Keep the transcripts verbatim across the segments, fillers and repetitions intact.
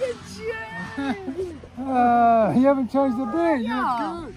Look at you! uh, you haven't changed a bit. That's good.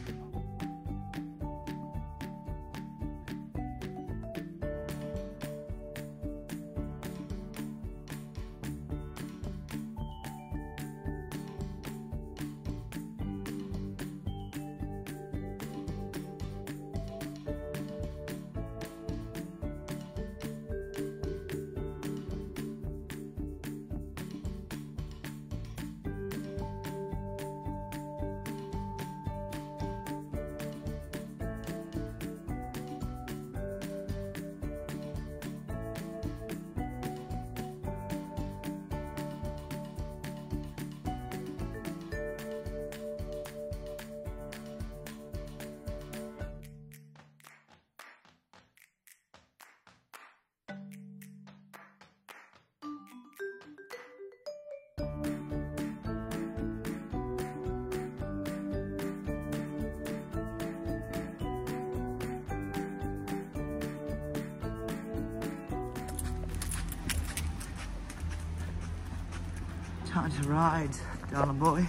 Time to ride, darling boy.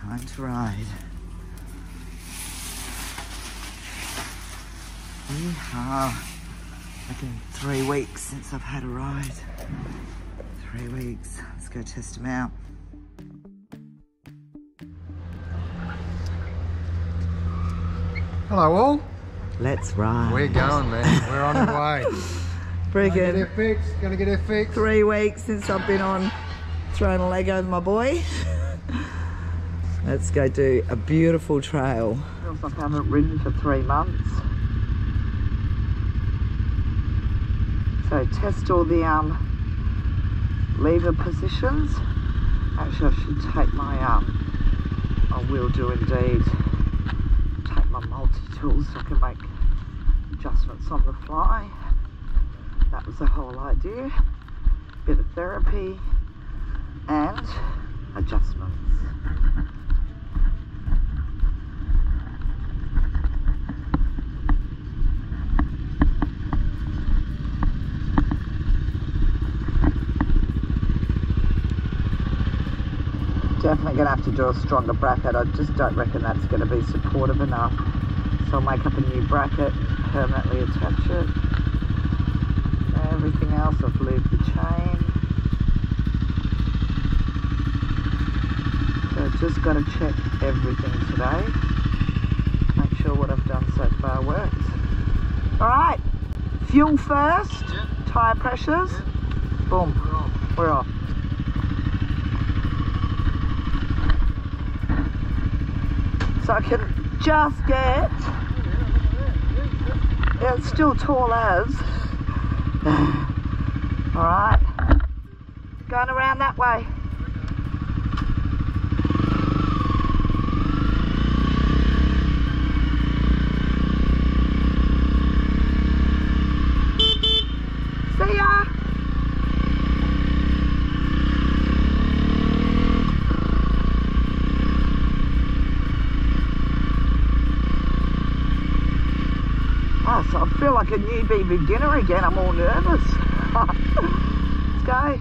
Time to ride. Yeehaw. It's been three weeks since I've had a ride. Three weeks. Let's go test him out. Hello all. Let's ride. We're going, man. We're on our way. Friggin'. Gonna get it fixed. Gonna get it fixed. Three weeks since I've been on. Throwing a leg over my boy. Let's go do a beautiful trail. Feels like I haven't ridden for three months. So test all the um, lever positions. Actually, I should take my, um, I will do indeed, take my multi-tool so I can make adjustments on the fly. That was the whole idea. Bit of therapy. And adjustments. Definitely going to have to do a stronger bracket. I just don't reckon that's going to be supportive enough. So I'll make up a new bracket, permanently attach it. Everything else, I've lubed the chain. Just got to check everything today. Make sure what I've done so far works. All right, fuel first, yeah. Tyre pressures, yeah. Boom, we're off. We're off. So I can just get, yeah, it's still tall as. All right, going around that way. I feel like a newbie beginner again. I'm all nervous. Let's go.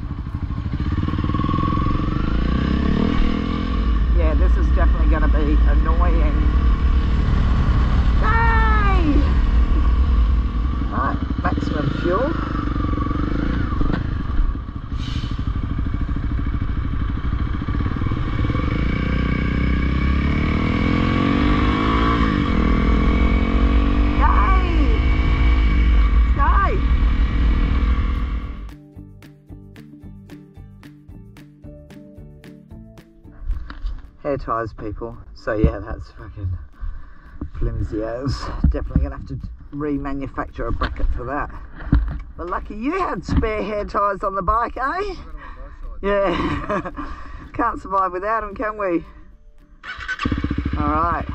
Yeah, this is definitely going to be annoying. Yay! Right, maximum fuel. Air tyres, people. So yeah, that's fucking flimsy as. Definitely gonna have to remanufacture a bracket for that. But lucky you had spare hair tyres on the bike, eh? Yeah. Can't survive without them, can we? All right.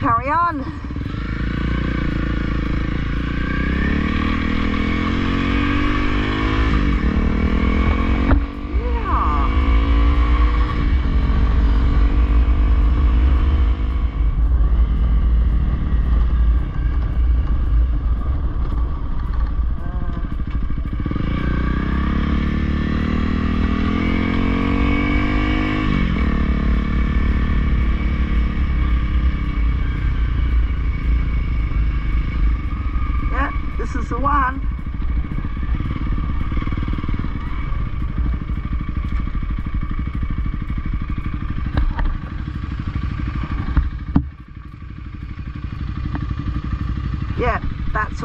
Carry on.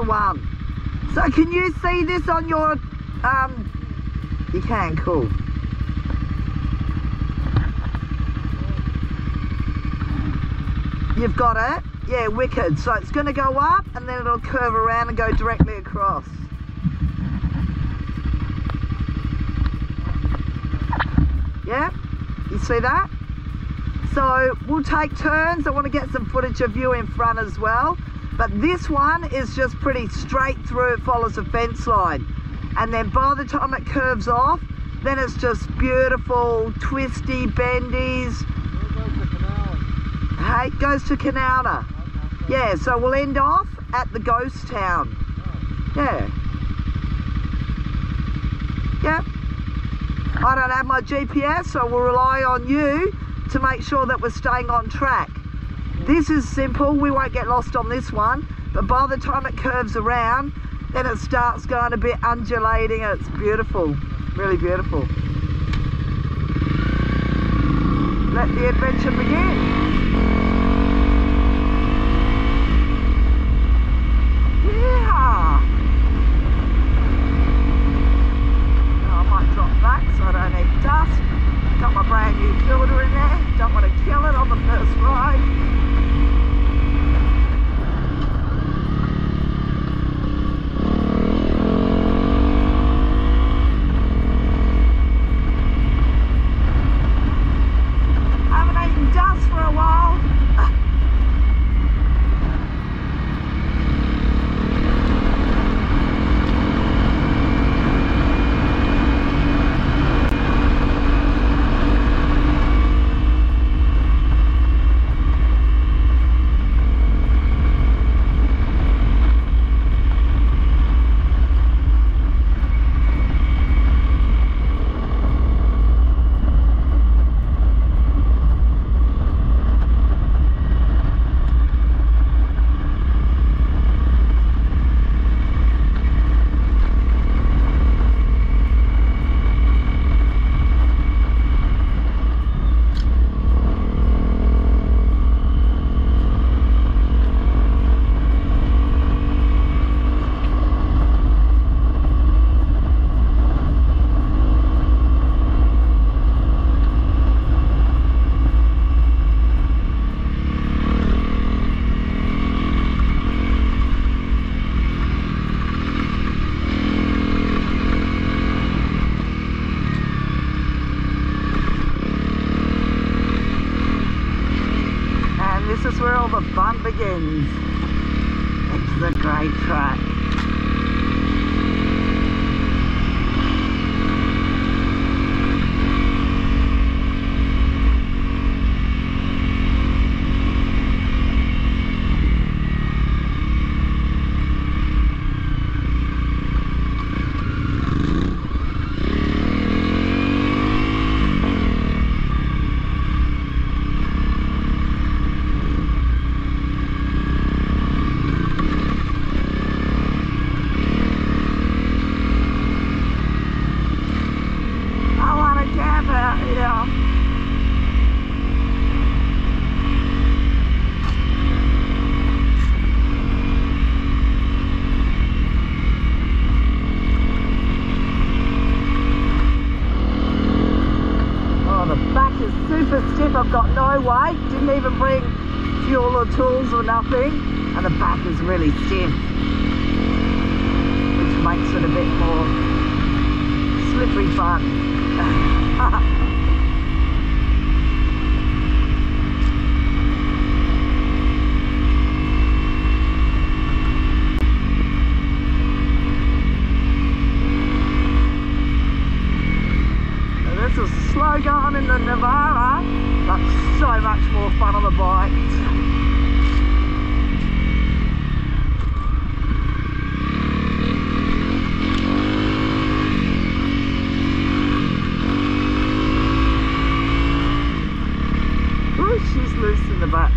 to one. So can you see this on your, um, you can, cool. You've got it? Yeah, wicked. So it's going to go up and then it'll curve around and go directly across. Yeah, you see that? So we'll take turns. I want to get some footage of you in front as well. But this one is just pretty straight through. It follows a fence line. And then by the time it curves off, then it's just beautiful, twisty, bendies. Hey, it goes to Kanowna. Okay, yeah, so we'll end off at the ghost town. Oh. Yeah. Yeah. I don't have my G P S, so we'll rely on you to make sure that we're staying on track. This is simple. We won't get lost on this one. But by the time it curves around, then it starts going a bit undulating. And it's beautiful. Really beautiful. Let the adventure begin. Begins. It's a great track. I've got no weight, didn't even bring fuel or tools or nothing, and the back is really stiff, which makes it a bit more slippery fun. This is slow going in the Navara. That's so much more fun on the bike. Oh, she's loose in the back.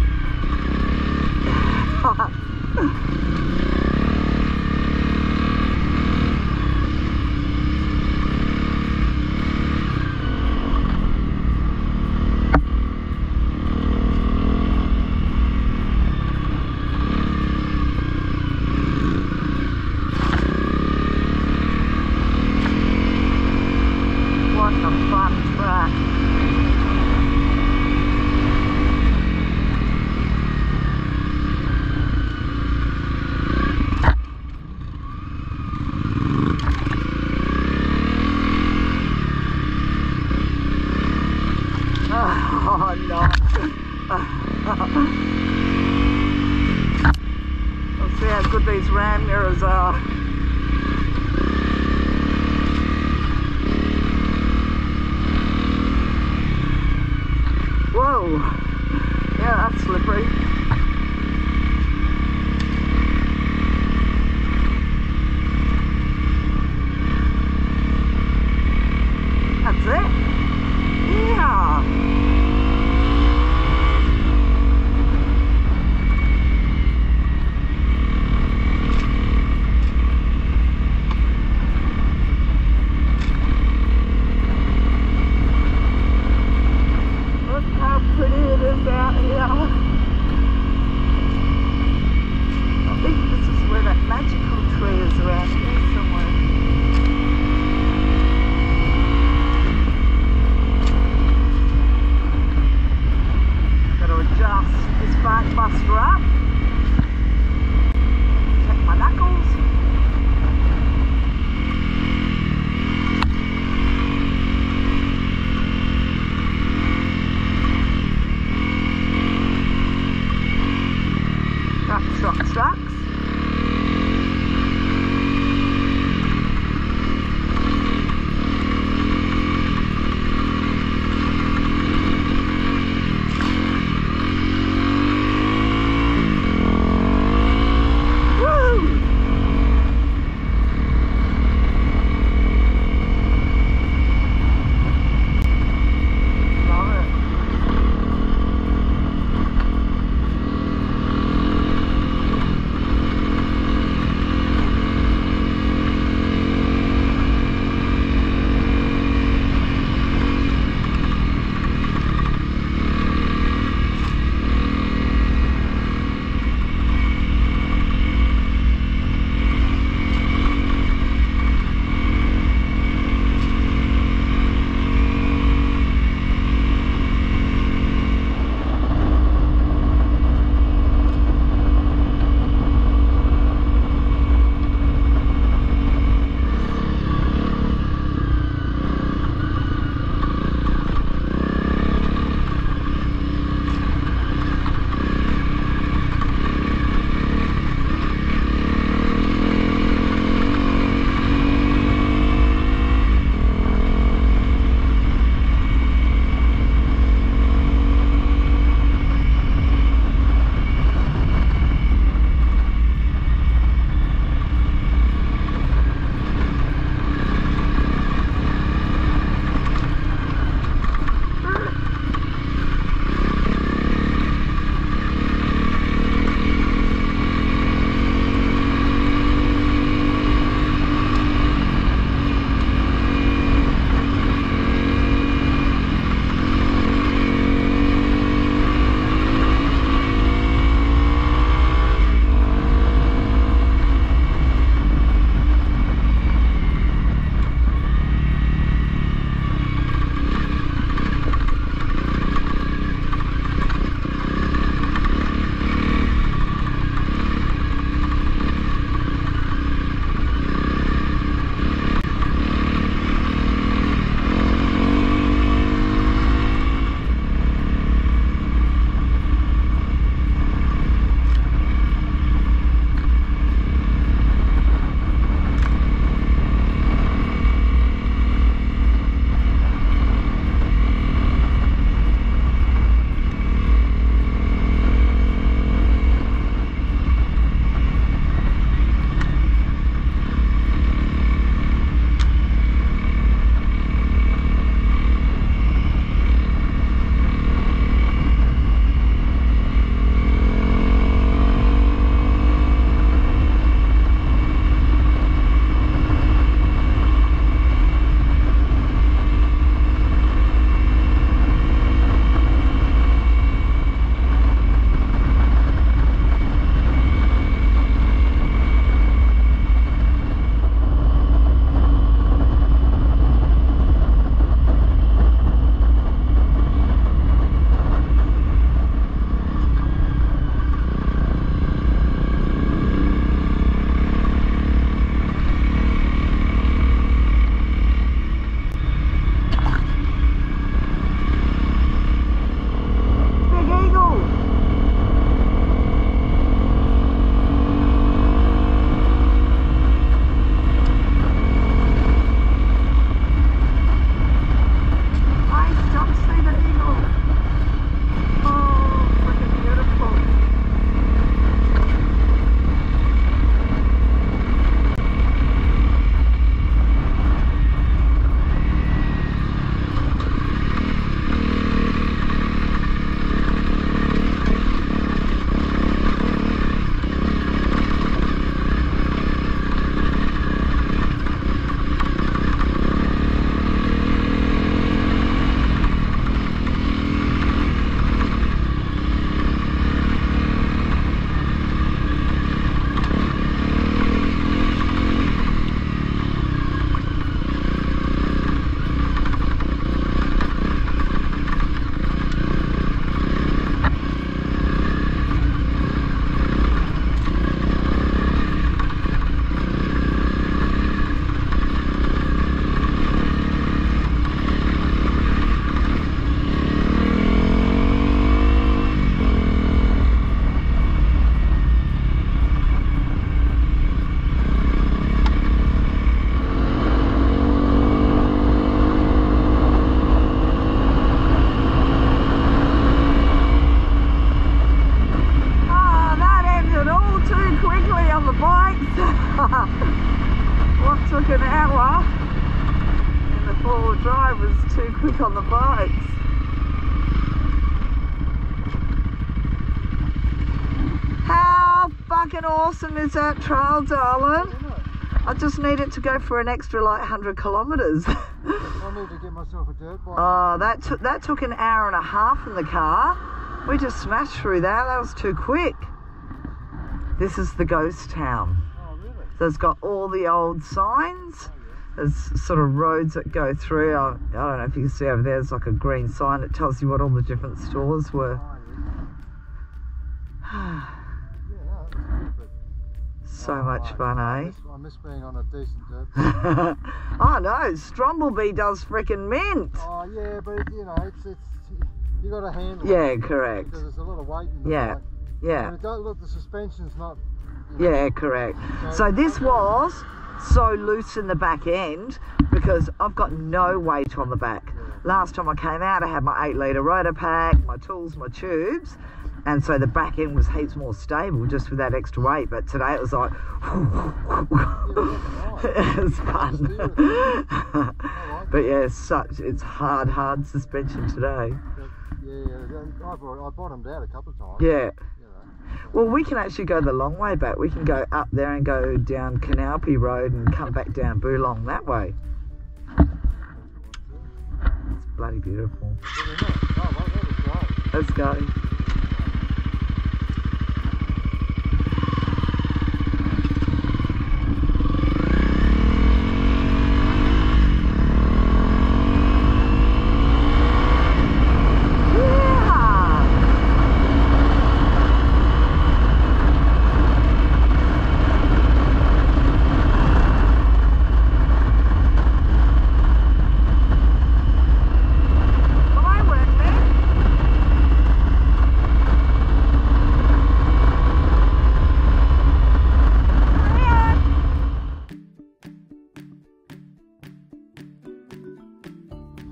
took an hour and the four-wheel drive was too quick on the bikes. How fucking awesome is that trail, darling? I just need it to go for an extra like one hundred kilometres. I need to get myself a dirt bike. Oh, that, t that took an hour and a half in the car. We just smashed through that. That was too quick. This is the ghost town. Oh, really? So it's got all the old signs. Oh, yeah. There's sort of roads that go through. I, I don't know if you can see over there. There's like a green sign that tells you what all the different stores were. Oh, yeah. So oh, much I, fun, I eh? Miss, I miss being on a decent dirt bike. Oh no, Strombleby does frickin' mint. Oh yeah, but you know, it's, it's you got to handle yeah, it. Yeah, correct. Because there's a lot of weight in the yeah, bike. Yeah. And it don't, look, the suspension's not. You know, yeah, correct. So, so this was so loose in the back end because I've got no weight on the back. Yeah. Last time I came out, I had my eight litre rotor pack, my tools, my tubes. And so the back end was heaps more stable just with that extra weight. But today it was like, it was fun. But yeah, such it's hard, hard suspension today. Yeah, I bottomed out a couple of times. Yeah. Well, we can actually go the long way back. We can go up there and go down Kanalpi Road and come back down Bulong that way. It's bloody beautiful. Let's go.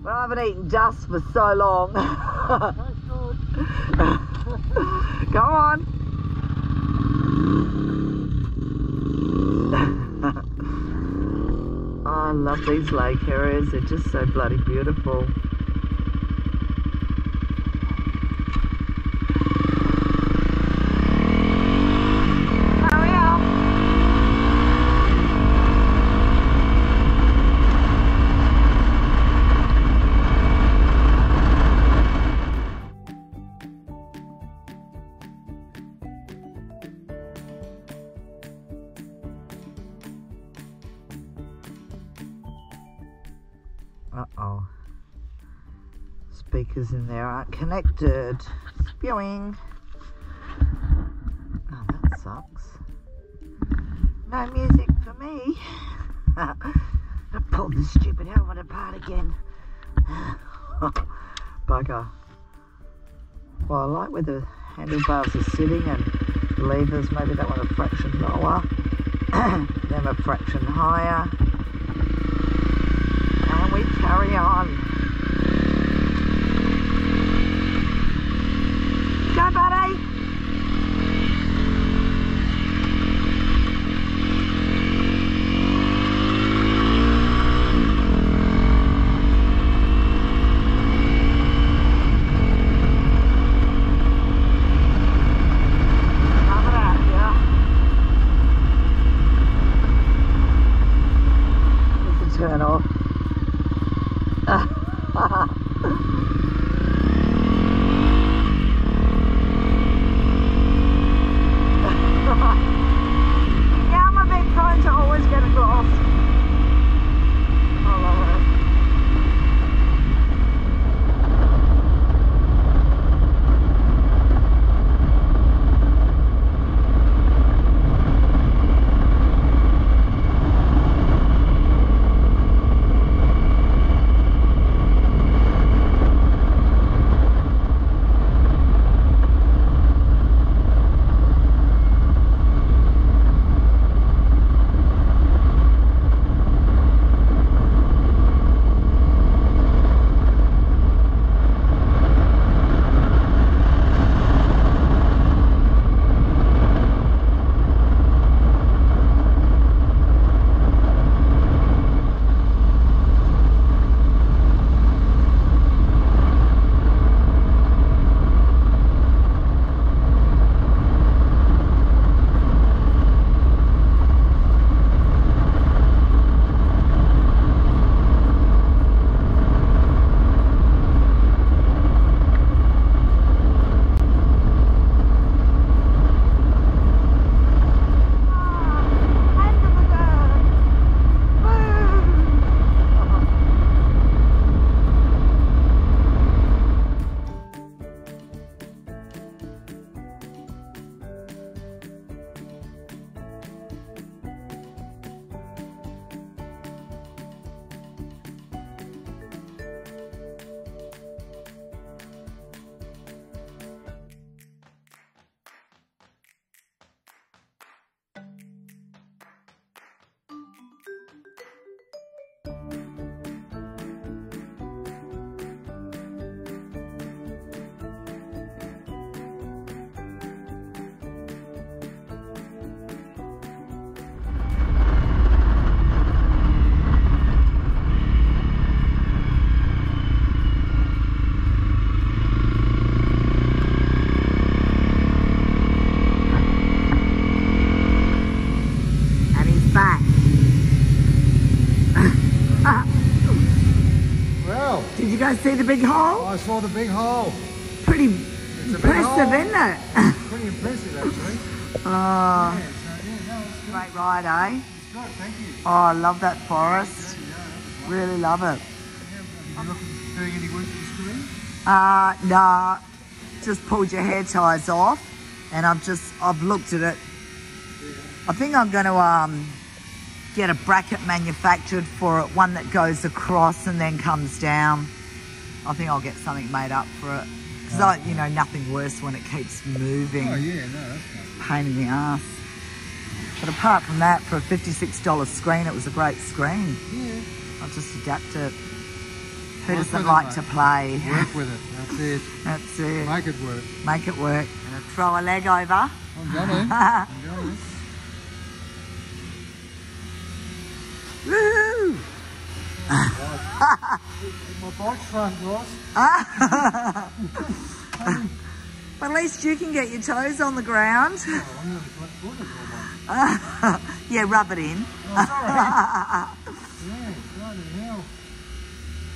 I haven't eaten dust for so long. Go on. Oh, I love these lake areas, they're just so bloody beautiful. Uh-oh. Speakers in there aren't connected. Spewing. Oh, that sucks. No music for me. I pulled the stupid helmet apart again. Bugger. Well, I like where the handlebars are sitting and levers. Maybe that one a fraction lower. Then a fraction higher. We carry on. Go, buddy. Cover that, yeah. It's a turn off. Did you guys see the big hole? Oh, I saw the big hole. Pretty it's impressive, hole. Isn't it? It's pretty impressive, actually. Uh, yeah, so, yeah, no, it's good. Great ride, eh? It's good, thank you. Oh, I love that forest. Yeah, yeah, really love it. Yeah, are you looking, doing any work for the screen? Uh, nah. Just pulled your hair ties off, and I've just, I've looked at it. Yeah. I think I'm going to, um... get a bracket manufactured for it, one that goes across and then comes down. I think I'll get something made up for it. Because, oh, you know, nothing worse when it keeps moving. Oh, yeah, no, that's not... Pain in the ass. But apart from that, for a fifty-six dollar screen, it was a great screen. Yeah. I'll just adapt it. Who work doesn't like it, to play? Work with it, that's it. That's it. Make it work. Make it work. And throw a leg over. I'm going. I'm going. Woohoo! My bike's front, Ross. But at least you can get your toes on the ground. Oh, I'm really quite good at all. Yeah, rub it in. Oh, sorry. Yeah, bloody hell.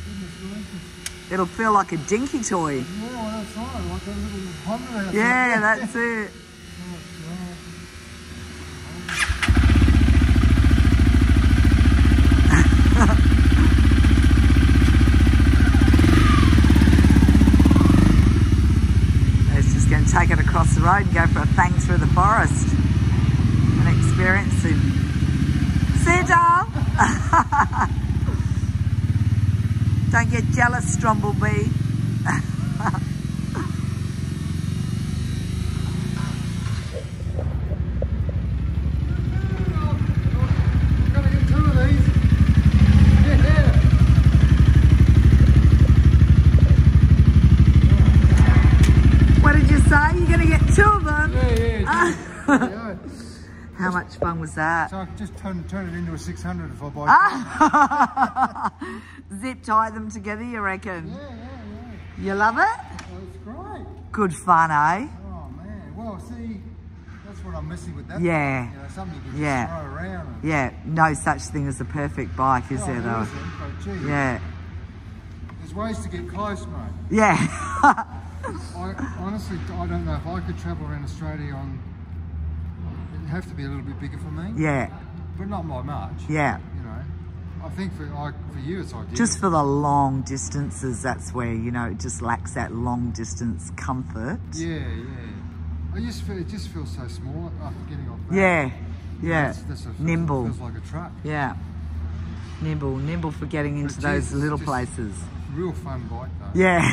Goodness gracious. It'll feel like a dinky toy. Yeah, well, that's right. Like a little Honda. Yeah, that's it. Take it across the road and go for a bang through the forest and experience it. See you, darling. Don't get jealous, Strombleby. How much fun was that? So I could just turn, turn it into a six hundred if I buy ah. Zip tie them together, you reckon? Yeah, yeah, yeah. You love it? Well, it's great. Good fun, eh? Oh, man. Well, see, that's what I'm missing with that. Yeah. You know, something you can yeah. just throw around. Yeah, no such thing as a perfect bike, is oh, there, though? Isn't, but geez, yeah. There's ways to get close, mate. Yeah. I, honestly, I don't know if I could travel around Australia on... have to be a little bit bigger for me. Yeah. But not by much. Yeah. You know, I think for I, for you it's ideal. Just for the long distances, that's where, you know, it just lacks that long distance comfort. Yeah, yeah. I just feel, it just feels so small after getting off that. Yeah, yeah. That's, that's a, nimble. Feels like a truck. Yeah. Nimble, nimble for getting into but those geez, little places. Real fun bike though. Yeah.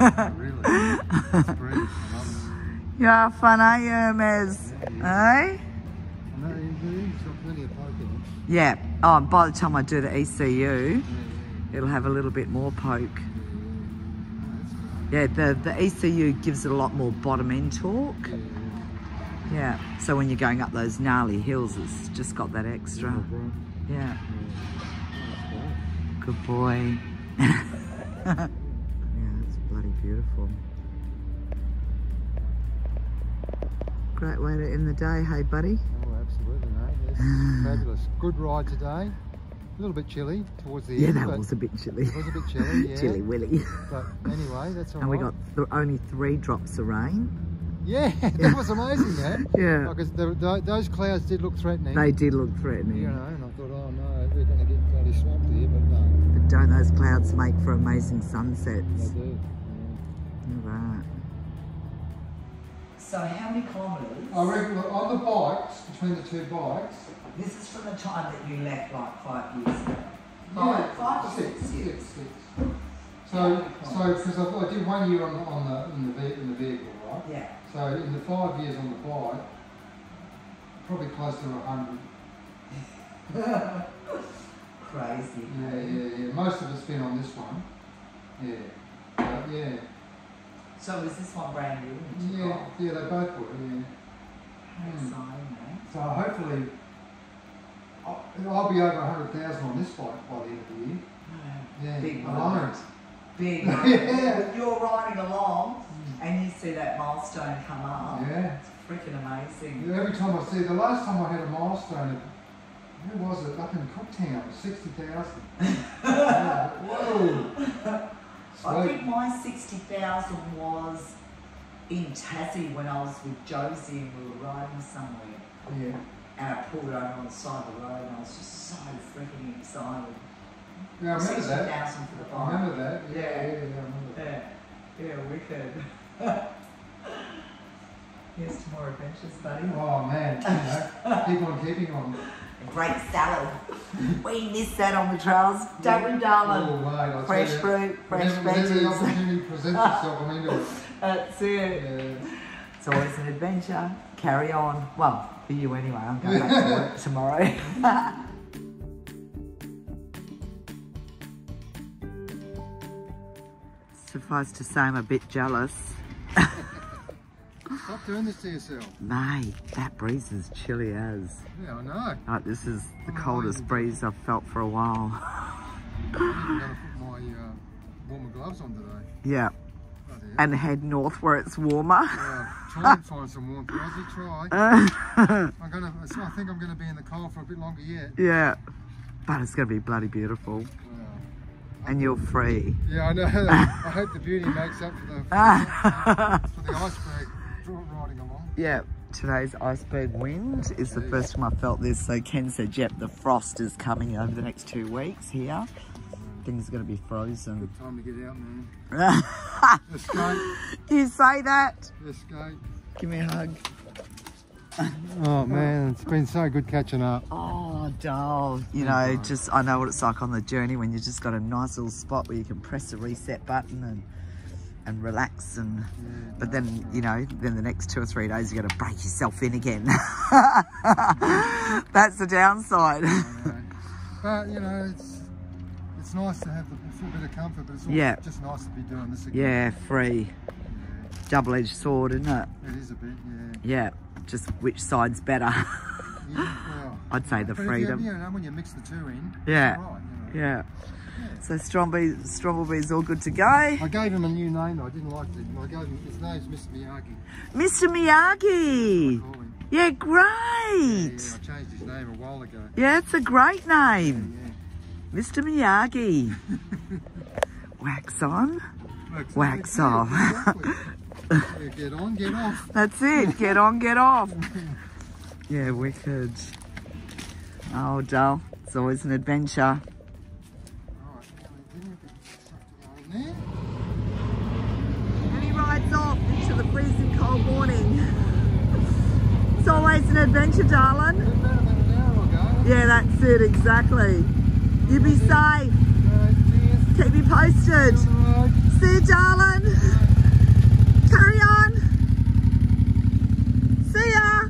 Oh, really. It's brilliant. I love it. You are fun, are you, Hermes? Yeah, yeah. Eh? Yeah. Oh, and by the time I do the E C U, it'll have a little bit more poke. Yeah, the, the E C U gives it a lot more bottom end torque. Yeah. So when you're going up those gnarly hills, it's just got that extra. Yeah. Good boy. Yeah, it's bloody beautiful. Great way to end the day, hey, buddy? Absolutely, mate. Yes, fabulous. Good ride today. A little bit chilly towards the yeah, end. Yeah, that was a bit chilly. It was a bit chilly, yeah. Chilly willy. But anyway, that's all and right. And we got th only three drops of rain. Yeah, yeah. That was amazing, man. Yeah. Because like, those clouds did look threatening. They did look threatening. You know, and I thought, oh no, we're going to get bloody swamped here, but no. But don't those clouds make for amazing sunsets? They do. Yeah. All right. So how many kilometres? I reckon on the bikes, between the two bikes. This is from the time that you left like five years ago. Five, yeah, five or six, six years. Six, six. So, because yeah, so, I, I did one year on, on the, in, the, in the vehicle, right? Yeah. So in the five years on the bike, probably close to a hundred. Crazy. Yeah, yeah, yeah. Most of it's been on this one. Yeah. But, yeah. So is this one brand new? Yeah, got? yeah, they both were, yeah. How exciting, mate. So hopefully, I'll, I'll be over a hundred thousand on this bike by the end of the year. Yeah, yeah. Big moment. Big moment. Yeah. You're riding along mm. and you see that milestone come up. Yeah. It's freaking amazing. Yeah, every time I see it, the last time I had a milestone, where was it? Up in Cooktown, sixty thousand. Whoa. I think my sixty thousand was in Tassie when I was with Josie and we were riding somewhere. Yeah. And I pulled over on the side of the road and I was just so freaking excited. Yeah, I remember that. sixty thousand for the bike. I remember that. Yeah, yeah, yeah, yeah, I remember that. Yeah, yeah, wicked. Here's to more adventures, buddy. Oh man, you know, keep on keeping on. A great salad. We miss that on the trails, don't yeah. we, darling? Oh, right. Fresh you, fruit, fresh veggies. Whenever the opportunity presents itself, I'm into it. That's it. Yeah. It's always an adventure. Carry on. Well, for you anyway. I'm going back to work tomorrow. Suffice to say, I'm a bit jealous. Stop doing this to yourself. Mate, that breeze is chilly as. Yeah, I know. Like, this is the oh, coldest mate. breeze I've felt for a while. I'm gonna put my uh, warmer gloves on today. Yeah. And head north where it's warmer. Yeah, try and find some warmth. As you try. I'm gonna, I think I'm gonna be in the cold for a bit longer yet. Yeah. But it's gonna be bloody beautiful. Wow. And you're free. Yeah, I know. I hope the beauty makes up for the, for the, for the iceberg. Riding along. Yeah, today's iceberg wind is the first time I felt this. So Ken said, yep, the frost is coming over the next two weeks here. Things are going to be frozen. Good time to get out, man. Escape. You say that? Escape. Give me a hug. Oh man, it's been so good catching up. Oh, doll. You know, just I know what it's like on the journey when you just got a nice little spot where you can press the reset button and and relax and yeah, but no, then no. you know then the next two or three days you got to break yourself in again. That's the downside. No, no. But you know it's it's nice to have a little bit of comfort, but it's yeah. just nice to be doing this again. Yeah, free. Yeah. Double-edged sword, isn't it? It is a bit, yeah. Yeah, just which side's better. Yeah, well, I'd say the freedom. You, you know, when you mix the two in, yeah, right, you know. yeah. Yeah. So Stromby, Stromby's all good to go. I gave him a new name. I didn't like it. I gave him, his name's Mister Miyagi. Mister Miyagi. Yeah, great. Yeah, yeah, I changed his name a while ago. Yeah, it's a great name. Yeah, yeah. Mister Miyagi. Wax on, wax, wax yeah, off. Exactly. Yeah, get on, get off. That's it. Get on, get off. Yeah, wicked. Oh, doll. It's always an adventure. And he rides off into the freezing cold morning. It's always an adventure, darling. Yeah, that's it, exactly. You be safe. Keep me posted. See you, darling. Carry on. See ya.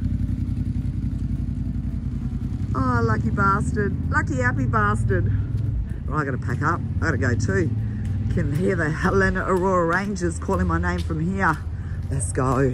Oh, lucky bastard. Lucky, happy bastard. Well, I gotta pack up. I gotta go too. Can hear the Helena Aurora Rangers calling my name from here. Let's go.